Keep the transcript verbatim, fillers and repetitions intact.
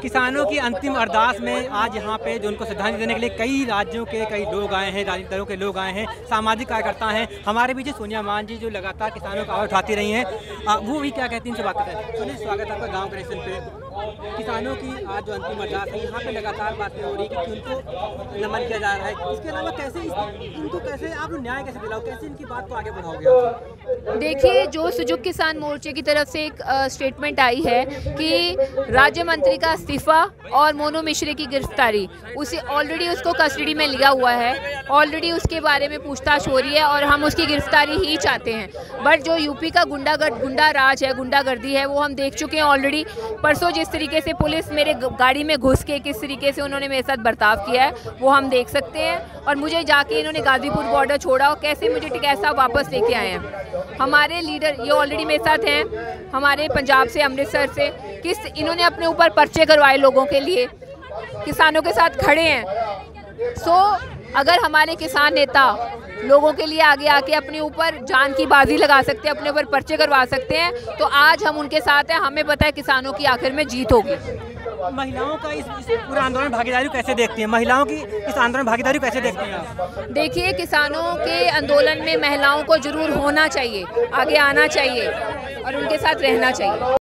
किसानों की अंतिम अरदास में आज यहाँ पे जो उनको श्रद्धांजलि देने के लिए कई राज्यों के कई लोग आए हैं, राजनीतिक दलों के लोग आए हैं, सामाजिक कार्यकर्ता हैं। हमारे पीछे सोनिया मान जी जो लगातार किसानों का आवाज उठाती रही हैं, वो भी क्या कहती हैं, उनसे बात करते हैं। सुनिए, स्वागत है आपका गाँव कनेक्शन पे। किसानों की आज जो अंतिम अरदास है, यहाँ पे लगातार बातें हो रही है कि उनको नमन किया जा रहा है, इसके अलावा कैसे इनको कैसे आप न्याय कैसे दिलाओ, कैसे इनकी बात को आगे बढ़ाओगे? देखिए, जो सुजुक किसान मोर्चे की तरफ से एक स्टेटमेंट आई है कि राज्य मंत्री का इस्तीफा और मोनू मिश्रा की गिरफ्तारी, उसे ऑलरेडी उसको कस्टडी में लिया हुआ है, ऑलरेडी उसके बारे में पूछताछ हो रही है और हम उसकी गिरफ्तारी ही चाहते हैं। बट जो यूपी का गुंडागर्द गुंडा राज है, गुंडागर्दी है, वो हम देख चुके हैं ऑलरेडी। परसों जिस तरीके से पुलिस मेरे गाड़ी में घुस के किस तरीके से उन्होंने मेरे साथ बर्ताव किया है, वो हम देख सकते हैं। और मुझे जाके इन्होंने गाजीपुर बॉर्डर छोड़ा और कैसे मुझे टिकैसा वापस लेके आए हैं। हमारे लीडर ये ऑलरेडी मेरे साथ हैं, हमारे पंजाब से, अमृतसर से, किस इन्होंने अपने ऊपर पर्चे करवाए लोगों के लिए, किसानों के साथ खड़े हैं। सो so, अगर हमारे किसान नेता लोगों के लिए आगे आके अपने ऊपर जान की बाजी लगा सकते हैं, अपने ऊपर पर्चे करवा सकते हैं, तो आज हम उनके साथ हैं। हमें पता है किसानों की आखिर में जीत होगी। महिलाओं का इस, इस पूरा आंदोलन भागीदारी कैसे देखती हैं? महिलाओं की इस आंदोलन भागीदारी कैसे देखती हैं? देखिए, किसानों के आंदोलन में महिलाओं को जरूर होना चाहिए, आगे आना चाहिए और उनके साथ रहना चाहिए।